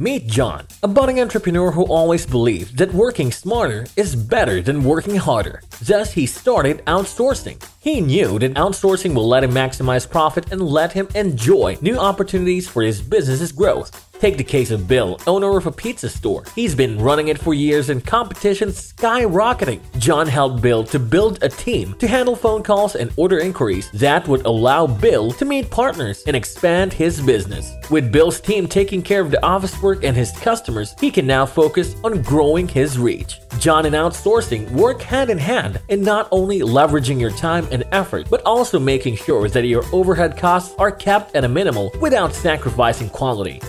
Meet John, a budding entrepreneur who always believed that working smarter is better than working harder. Thus, he started outsourcing. He knew that outsourcing will let him maximize profit and let him enjoy new opportunities for his business's growth. Take the case of Bill, owner of a pizza store. He's been running it for years and competition's skyrocketing. John helped Bill to build a team to handle phone calls and order inquiries that would allow Bill to meet partners and expand his business. With Bill's team taking care of the office work and his customers, he can now focus on growing his reach. John and outsourcing work hand in hand in not only leveraging your time and effort, but also making sure that your overhead costs are kept at a minimal without sacrificing quality.